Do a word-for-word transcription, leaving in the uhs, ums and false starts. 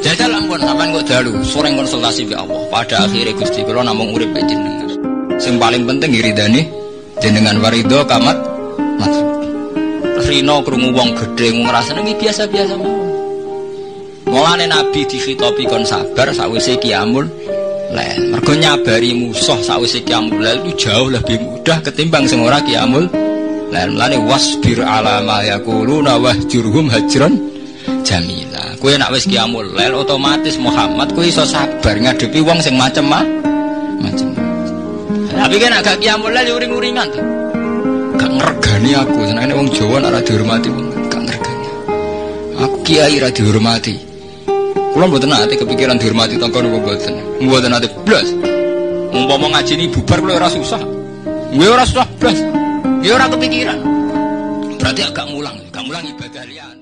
Jajal ampun sampean kok dalu, sering konsultasi be Allah. Pada akhirnya Gusti kula namung urip be jenengan. Sing paling penting iridane jenengan warido kamat mat. Rino krungu wong gedhe ngrasane iki biasa-biasa mawon. Mulane Nabi dikhitopi kon sabar sakwise Qiyamul Lail. Mergo nyabari musuh sakwise Qiyamul Lail itu jauh lebih mudah ketimbang sing ora Qiyamul Lail. Mulane wasbir ala ma yaquluna wahjurhum hajran jamila. Kowe nek wis Qiyamul Lail otomatis Muhammad kowe iso sabar ngadepi wong sing macem-macem. Tapi kan agak Qiyamul Lail uring-uringan to. Gak ngergani aku, senangnya wong Jawa nak ra dihormati wong gak ngergani. Aku kiai ra dihormati. Kula mboten ate kepikiran dihormati tangga niku mboten. Mboten ate blas. Umpama ngajeni bubar kula ora susah. Kowe ora susah blas. Ya ora kepikiran. Berarti agak mulang, gak mulang ibadah liyan.